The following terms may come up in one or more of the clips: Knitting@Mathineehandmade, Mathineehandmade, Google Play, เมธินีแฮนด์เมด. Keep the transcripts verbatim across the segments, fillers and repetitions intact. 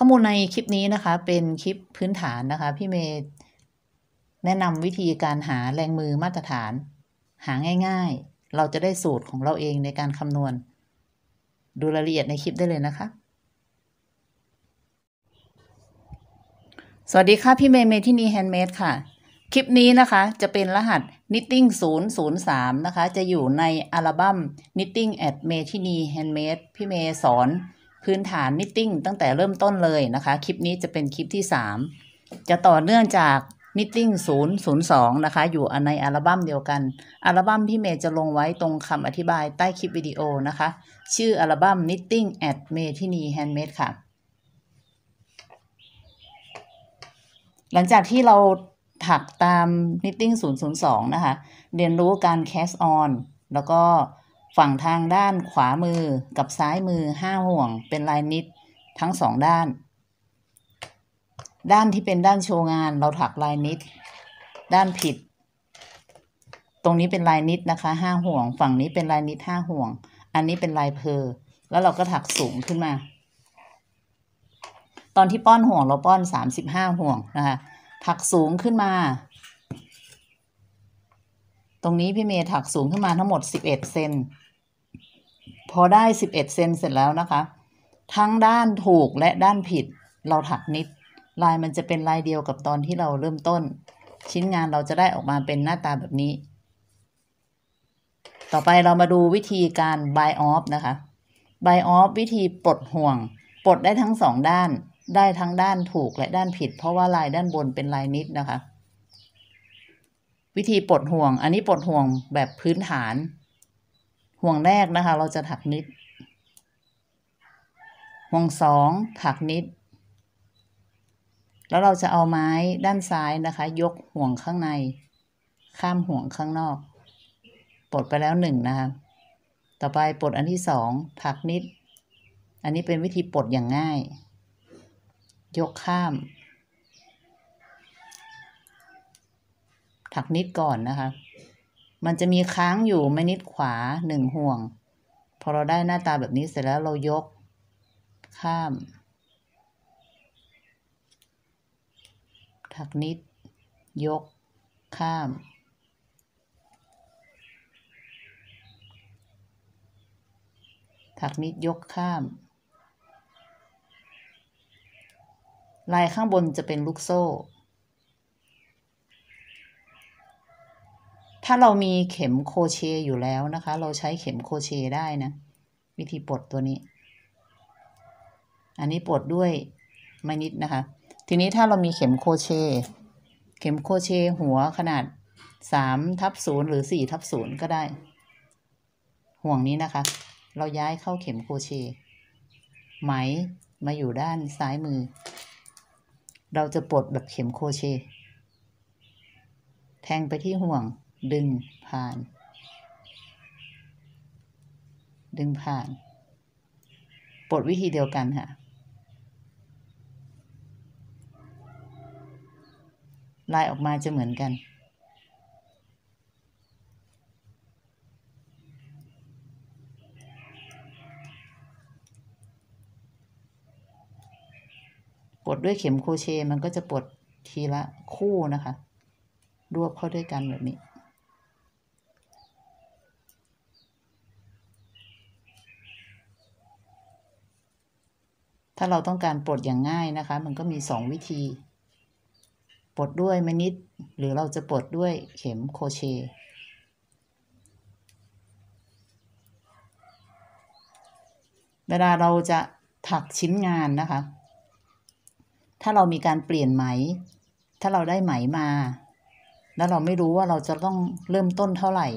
ข้อมูลในคลิปนี้นะคะเป็นคลิปพื้นฐานนะคะพี่เมย์แนะนำวิธีการหาแรงมือมาตรฐานหาง่ายๆเราจะได้สูตรของเราเองในการคำนวณดูรายละเอียดในคลิปได้เลยนะคะสวัสดีค่ะพี่เมย์เมทินีแฮนด์เมดค่ะคลิปนี้นะคะจะเป็นรหัส knitting ศูนย์ ศูนย์ สามนะคะจะอยู่ในอัลบั้ม knitting at Mathine handmade พี่เมย์สอนพื้นฐาน knitting ตั้งแต่เริ่มต้นเลยนะคะคลิปนี้จะเป็นคลิปที่สามจะต่อเนื่องจาก knitting ศูนย์ ศูนย์ สองนะคะอยู่ในอัลบั้มเดียวกันอัลบั้มพี่เมย์จะลงไว้ตรงคำอธิบายใต้คลิปวิดีโอนะคะชื่ออัลบั้ม knitting at Mathine handmade ค่ะหลังจากที่เราถักตาม knitting ศูนย์ ศูนย์ สองนะคะเรียนรู้การ cast on แล้วก็ฝั่งทางด้านขวามือกับซ้ายมือห้าห่วงเป็นลายนิดทั้งสองด้านด้านที่เป็นด้านโชว์งานเราถักลายนิดด้านผิดตรงนี้เป็นลายนิดนะคะห้าห่วงฝั่งนี้เป็นลายนิดห้าห่วงอันนี้เป็นลายเพอแล้วเราก็ถักสูงขึ้นมาตอนที่ป้อนห่วงเราป้อนสามสิบห้าห่วงนะคะถักสูงขึ้นมาตรงนี้พี่เมย์ถักสูงขึ้นมาทั้งหมดสิบเอ็ดเซนพอได้สิบเอ็ดเซนเสร็จแล้วนะคะทั้งด้านถูกและด้านผิดเราถักนิดลายมันจะเป็นลายเดียวกับตอนที่เราเริ่มต้นชิ้นงานเราจะได้ออกมาเป็นหน้าตาแบบนี้ต่อไปเรามาดูวิธีการ buy off นะคะ buy off วิธีปลดห่วงปลดได้ทั้งสองด้านได้ทั้งด้านถูกและด้านผิดเพราะว่าลายด้านบนเป็นลายนิดนะคะวิธีปลดห่วงอันนี้ปลดห่วงแบบพื้นฐานห่วงแรกนะคะเราจะถักนิดห่วงสองถักนิดแล้วเราจะเอาไม้ด้านซ้ายนะคะยกห่วงข้างในข้ามห่วงข้างนอกปลดไปแล้วหนึ่งนะคะต่อไปปลดอันที่สองถักนิดอันนี้เป็นวิธีปลดอย่างง่ายยกข้ามถักนิดก่อนนะคะมันจะมีค้างอยู่ไม่นิดขวาหนึ่งห่วงพอเราได้หน้าตาแบบนี้เสร็จแล้วเรายกข้ามถักนิดยกข้ามถักนิดยกข้ามลายข้างบนจะเป็นลูกโซ่ถ้าเรามีเข็มโครเชต์อยู่แล้วนะคะเราใช้เข็มโครเชต์ได้นะวิธีปลดตัวนี้อันนี้ปลดด้วยไม้นิดนะคะทีนี้ถ้าเรามีเข็มโครเชต์เข็มโครเชต์หัวขนาด สาม ทับ ศูนย์ หรือ สี่ ทับ ศูนย์ ก็ได้ห่วงนี้นะคะเราย้ายเข้าเข็มโครเชต์ไหมมาอยู่ด้านซ้ายมือเราจะปลดแบบเข็มโครเชต์แทงไปที่ห่วงดึงผ่านดึงผ่านปลดวิธีเดียวกันค่ะลายออกมาจะเหมือนกันปลดด้วยเข็มโครเชต์มันก็จะปลดทีละคู่นะคะรวบเข้าด้วยกันแบบนี้ถ้าเราต้องการปลดอย่างง่ายนะคะมันก็มีสองวิธีปลดด้วยไม้นิดหรือเราจะปลดด้วยเข็มโครเชต์เวลาเราจะถักชิ้นงานนะคะถ้าเรามีการเปลี่ยนไหมถ้าเราได้ไหมมาแล้วเราไม่รู้ว่าเราจะต้องเริ่มต้นเท่าไหร่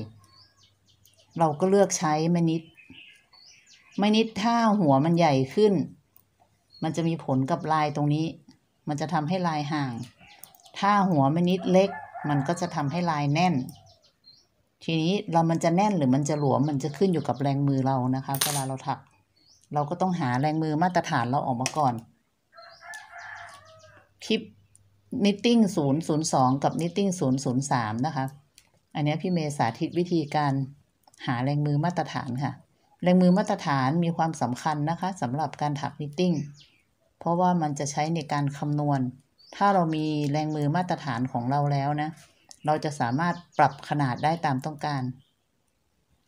เราก็เลือกใช้ไม้นิดไม้นิดถ้าหัวมันใหญ่ขึ้นมันจะมีผลกับลายตรงนี้มันจะทำให้ลายห่างถ้าหัวไม้นิดเล็กมันก็จะทำให้ลายแน่นทีนี้เรามันจะแน่นหรือมันจะหลวมมันจะขึ้นอยู่กับแรงมือเรานะคะเวลาเราถักเราก็ต้องหาแรงมือมาตรฐานเราออกมาก่อนคลิป knitting ศูนย์ ศูนย์ สอง กับ knitting ศูนย์ ศูนย์ สามนะคะอันนี้พี่เมย์สาธิตวิธีการหาแรงมือมาตรฐานค่ะแรงมือมาตรฐานมีความสำคัญนะคะสำหรับการถัก knitting เพราะว่ามันจะใช้ในการคำนวณถ้าเรามีแรงมือมาตรฐานของเราแล้วนะเราจะสามารถปรับขนาดได้ตามต้องการ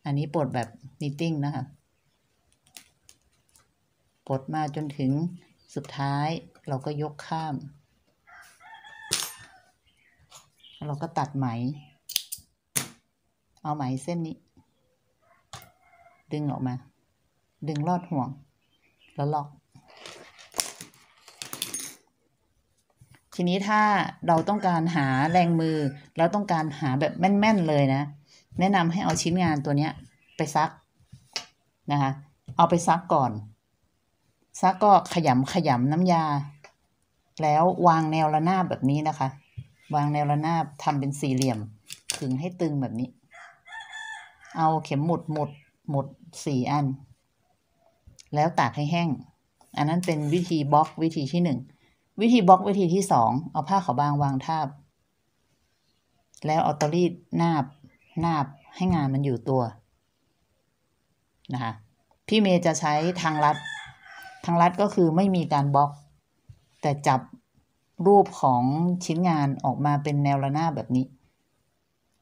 อันนี้ปลดแบบ knitting นะคะปลดมาจนถึงสุดท้ายเราก็ยกข้ามเราก็ตัดไหมเอาไหมเส้นนี้ดึงออกมาดึงลอดห่วงแล้วล็อกทีนี้ถ้าเราต้องการหาแรงมือแล้วต้องการหาแบบแม่นๆเลยนะแนะนำให้เอาชิ้นงานตัวนี้ไปซักนะคะเอาไปซักก่อนซักก็ขยำขยำน้ำยาแล้ววางแนวระนาบแบบนี้นะคะวางแนวระนาบทำเป็นสี่เหลี่ยมขึงให้ตึงแบบนี้เอาเข็มหมุดหมุดหมุดสี่อันแล้วตากให้แห้งอันนั้นเป็นวิธีบล็อกวิธีที่หนึ่งวิธีบล็อกวิธีที่สองเอาผ้าขาวบางวางทาบแล้วเอาตอรีดนาบนาบให้งานมันอยู่ตัวนะคะพี่เมย์จะใช้ทางลัดทางลัดก็คือไม่มีการบล็อกแต่จับรูปของชิ้นงานออกมาเป็นแนวระนาบแบบนี้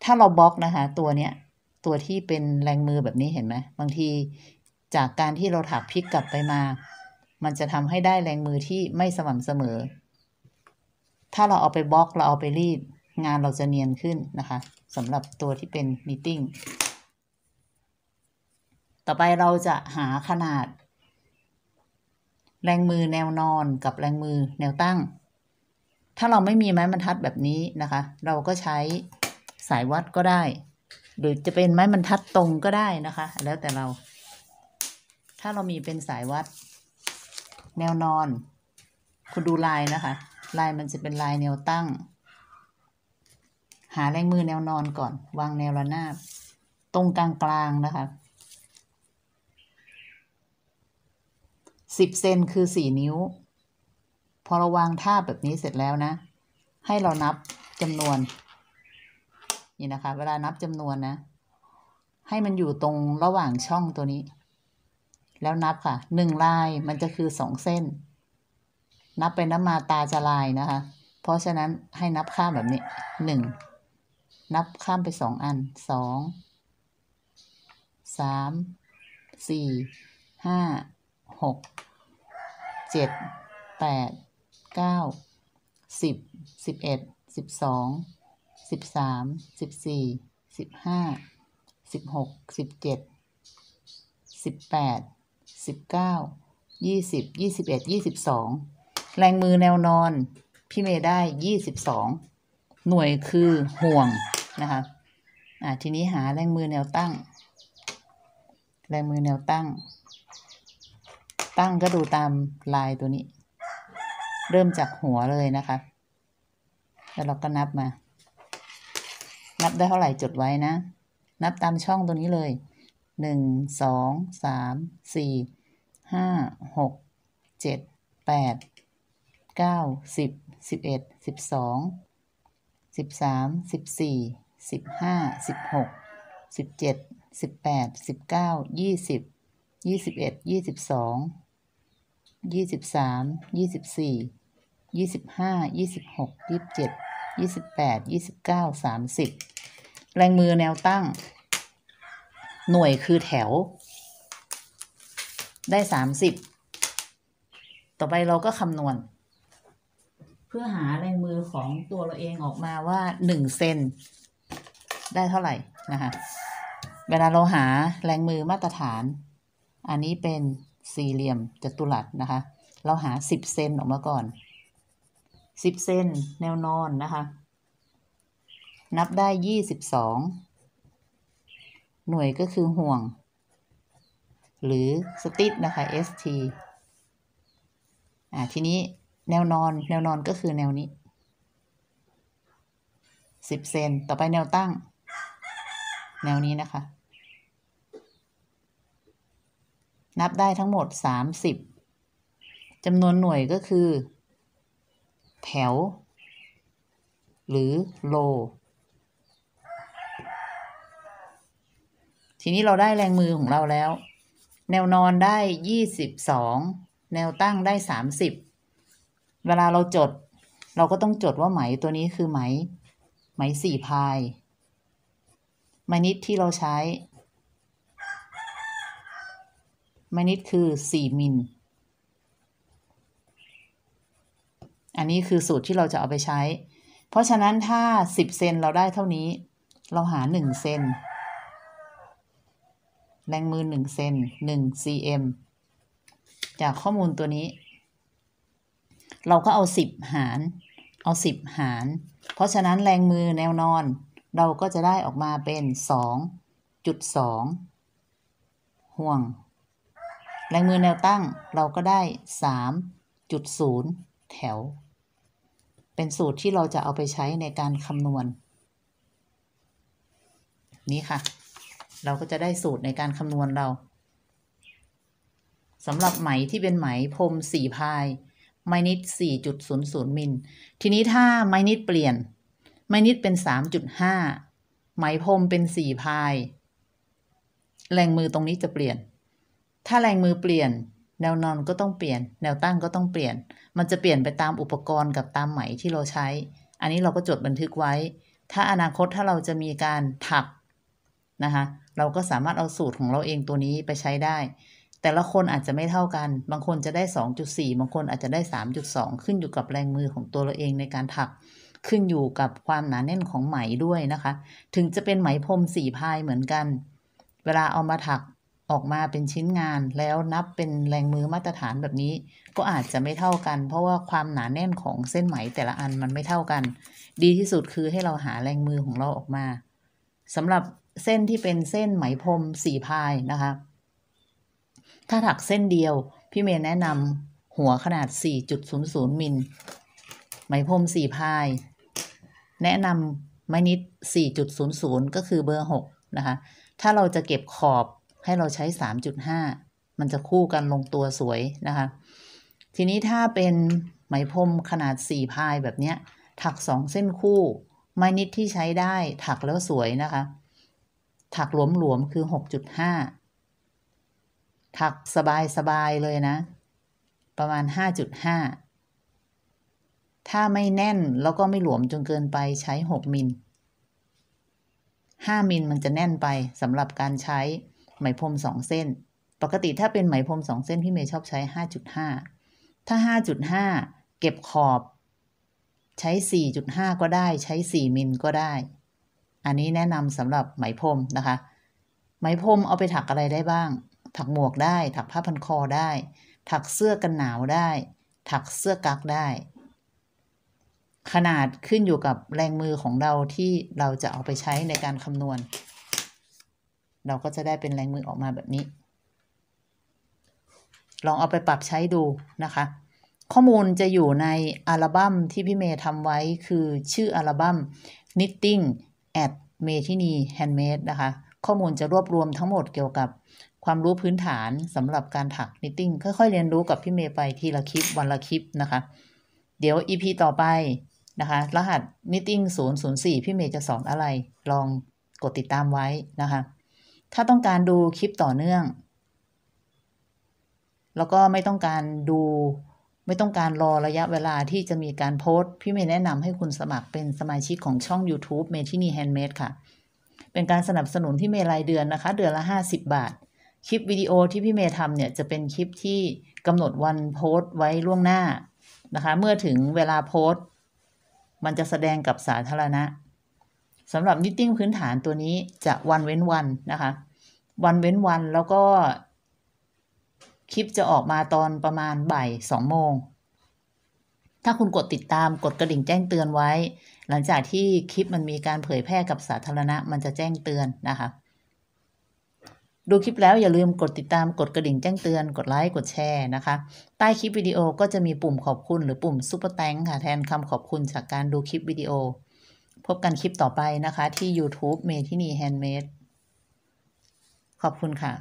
ถ้าเราบล็อกนะคะตัวเนี้ยตัวที่เป็นแรงมือแบบนี้เห็นไหมบางทีจากการที่เราถักพลิกกลับไปมามันจะทำให้ได้แรงมือที่ไม่สม่ำเสมอถ้าเราเอาไปบล็อกเราเอาไปรีดงานเราจะเนียนขึ้นนะคะสำหรับตัวที่เป็นนิตติ้งต่อไปเราจะหาขนาดแรงมือแนวนอนกับแรงมือแนวตั้งถ้าเราไม่มีไม้บรรทัดแบบนี้นะคะเราก็ใช้สายวัดก็ได้หรือจะเป็นไม้บรรทัดตรงก็ได้นะคะแล้วแต่เราถ้าเรามีเป็นสายวัดแนวนอนคุณดูลายนะคะลายมันจะเป็นลายแนวตั้งหาแรงมือแนวนอนก่อนวางแนวระนาบตรงกลางกลางนะคะสิบเซนคือสี่นิ้วพอเราวางท่าแบบนี้เสร็จแล้วนะให้เรานับจำนวนนี่นะคะเวลานับจำนวนนะให้มันอยู่ตรงระหว่างช่องตัวนี้แล้วนับค่ะหนึ่งลายมันจะคือสองเส้นนับไปนับมาตาจะลายนะคะเพราะฉะนั้นให้นับข้ามแบบนี้หนึ่งนับข้ามไปสองอันสองสามสี่ห้าหกเจ็ดแปดเก้าสิบสิบเอ็ดสิบสองสิบสามสิบสี่สิบห้าสิบหกสิบเจ็ดสิบแปดสิบเก้ายี่สิบยี่สิบเอ็ดยี่สิบสองแรงมือแนวนอนพี่เมย์ได้ยี่สิบสองหน่วยคือห่วงนะคะอ่าทีนี้หาแรงมือแนวตั้งแรงมือแนวตั้งตั้งก็ดูตามลายตัวนี้เริ่มจากหัวเลยนะคะแล้วเราก็นับมานับได้เท่าไหร่จดไว้นะนับตามช่องตัวนี้เลยหนึ่งสองสามสี่ห้าหกเจ็ดแปดเก้าสิบสิบเอ็ดสิบสองสิบสามสิบสี่สิบห้าสิบหกสิบเจ็ดสิบแปดสิบเก้ายี่สิบยี่สิบเอ็ดยี่สิบสองยี่สิบสามยี่สิบสี่ยี่สิบห้ายี่สิบหกยี่สิบเจ็ดยี่สิบแปดยี่สิบเก้าสามสิบแรงมือแนวตั้งหน่วยคือแถวได้สามสิบต่อไปเราก็คำนวณเพื่อหาแรงมือของตัวเราเองออกมาว่าหนึ่งเซนได้เท่าไหร่นะคะเวลาเราหาแรงมือมาตรฐานอันนี้เป็นสี่เหลี่ยมจัตุรัสนะคะเราหาสิบเซนออกมาก่อนสิบเซนแนวนอนนะคะนับได้ยี่สิบสองหน่วยก็คือห่วงหรือสติ๊ดนะคะ เอส ที อ่าทีนี้แนวนอนแนวนอนก็คือแนวนี้สิบเซนต่อไปแนวตั้งแนวนี้นะคะนับได้ทั้งหมดสามสิบจำนวนหน่วยก็คือแถวหรือโลทีนี้เราได้แรงมือของเราแล้วแนวนอนได้ยี่สิบสองแนวตั้งได้สามสิบ เวลาเราจดเราก็ต้องจดว่าไหมตัวนี้คือไหมไหมสี่พายไหมนิดที่เราใช้ไหมนิดคือสี่มิลอันนี้คือสูตรที่เราจะเอาไปใช้เพราะฉะนั้นถ้าสิบเซนเราได้เท่านี้เราหาหนึ่งเซนแรงมือหนึ่งเซนหนึ่ง ซี เอ็ม จากข้อมูลตัวนี้เราก็เอาสิบหารเอาสิบหารเพราะฉะนั้นแรงมือแนวนอนเราก็จะได้ออกมาเป็น สองจุดสอง ห่วงแรงมือแนวตั้งเราก็ได้ สามจุดศูนย์ แถวเป็นสูตรที่เราจะเอาไปใช้ในการคำนวณ น, นี้ค่ะเราก็จะได้สูตรในการคำนวณเราสำหรับไหมที่เป็นไหมพรมสี่พายไมนิด สี่จุดศูนย์ศูนย์ มิลทีนี้ถ้าไมนิดเปลี่ยนไมนิดเป็น สามจุดห้า ไหมพรมเป็นสี่พายแรงมือตรงนี้จะเปลี่ยนถ้าแรงมือเปลี่ยนแนวนอนก็ต้องเปลี่ยนแนวตั้งก็ต้องเปลี่ยนมันจะเปลี่ยนไปตามอุปกรณ์กับตามไหมที่เราใช้อันนี้เราก็จดบันทึกไว้ถ้าอนาคตถ้าเราจะมีการถักนะคะเราก็สามารถเอาสูตรของเราเองตัวนี้ไปใช้ได้แต่ละคนอาจจะไม่เท่ากันบางคนจะได้ สองจุดสี่ บางคนอาจจะได้ สามจุดสอง ขึ้นอยู่กับแรงมือของตัวเราเองในการถักขึ้นอยู่กับความหนาแน่นของไหมด้วยนะคะถึงจะเป็นไหมพรมสี่พายเหมือนกันเวลาเอามาถักออกมาเป็นชิ้นงานแล้วนับเป็นแรงมือมาตรฐานแบบนี้ก็อาจจะไม่เท่ากันเพราะว่าความหนาแน่นของเส้นไหมแต่ละอันมันไม่เท่ากันดีที่สุดคือให้เราหาแรงมือของเราออกมาสำหรับเส้นที่เป็นเส้นไหมพรมสี่พายนะคะถ้าถักเส้นเดียวพี่เมย์แนะนำหัวขนาด สี่จุดศูนย์ศูนย์ มิลไหมพรมสี่พายแนะนำไม้นิด สี่จุดศูนย์ศูนย์ ก็คือเบอร์หกนะคะถ้าเราจะเก็บขอบให้เราใช้ สามจุดห้า มันจะคู่กันลงตัวสวยนะคะทีนี้ถ้าเป็นไหมพรมขนาดสี่พายแบบเนี้ยถักสองเส้นคู่ไม้นิดที่ใช้ได้ถักแล้วสวยนะคะถักหลวมๆคือ หกจุดห้า ถักสบายๆเลยนะประมาณ ห้าจุดห้า ถ้าไม่แน่นแล้วก็ไม่หลวมจนเกินไปใช้หกมิลห้ามิลมันจะแน่นไปสำหรับการใช้ไหมพรมสองเส้นปกติถ้าเป็นไหมพรมสองเส้นพี่เมย์ชอบใช้ ห้าจุดห้า ถ้า ห้าจุดห้า เก็บขอบใช้ สี่จุดห้า ก็ได้ใช้สี่มิลก็ได้อันนี้แนะนำสำหรับไหมพรมนะคะไหมพรมเอาไปถักอะไรได้บ้างถักหมวกได้ถักผ้าพันคอได้ถักเสื้อกันหนาวได้ถักเสื้อกั๊กได้ขนาดขึ้นอยู่กับแรงมือของเราที่เราจะเอาไปใช้ในการคำนวณเราก็จะได้เป็นแรงมือออกมาแบบนี้ลองเอาไปปรับใช้ดูนะคะข้อมูลจะอยู่ในอัลบั้มที่พี่เมย์ทำไว้คือชื่ออัลบั้ม Knitting at Mathinee Handmade นะคะข้อมูลจะรวบรวมทั้งหมดเกี่ยวกับความรู้พื้นฐานสำหรับการถักนิตติ้งค่อยๆเรียนรู้กับพี่เมย์ไปทีละคลิปวันละคลิปนะคะเดี๋ยว อี พี ต่อไปนะคะรหัส Knitting ศูนย์ศูนย์สี่ พี่เมย์จะสอนอะไรลองกดติดตามไว้นะคะถ้าต้องการดูคลิปต่อเนื่องแล้วก็ไม่ต้องการดูไม่ต้องการรอระยะเวลาที่จะมีการโพสต์พี่เมย์แนะนำให้คุณสมัครเป็นสมาชิกของช่อง YouTube Mathinee Handmade ค่ะเป็นการสนับสนุนพี่เมย์รายเดือนนะคะเดือนละห้าสิบบาทคลิปวิดีโอที่พี่เมย์ทำเนี่ยจะเป็นคลิปที่กำหนดวันโพสต์ไว้ล่วงหน้านะคะเมื่อถึงเวลาโพสต์มันจะแสดงกับสาธารณะสำหรับนิตติ้งพื้นฐานตัวนี้จะวันเว้นวันนะคะวันเว้นวันแล้วก็คลิปจะออกมาตอนประมาณบ่ายสองโมงถ้าคุณกดติดตามกดกระดิ่งแจ้งเตือนไว้หลังจากที่คลิปมันมีการเผยแพร่กับสาธารณะมันจะแจ้งเตือนนะคะดูคลิปแล้วอย่าลืมกดติดตามกดกระดิ่งแจ้งเตือนกดไลค์กดแชร์นะคะใต้คลิปวิดีโอก็จะมีปุ่มขอบคุณหรือปุ่มซุปเปอร์แตงค์ค่ะแทนคำขอบคุณจากการดูคลิปวิดีโอพบกันคลิปต่อไปนะคะที่ YouTube Mathinee Handmade ขอบคุณค่ะ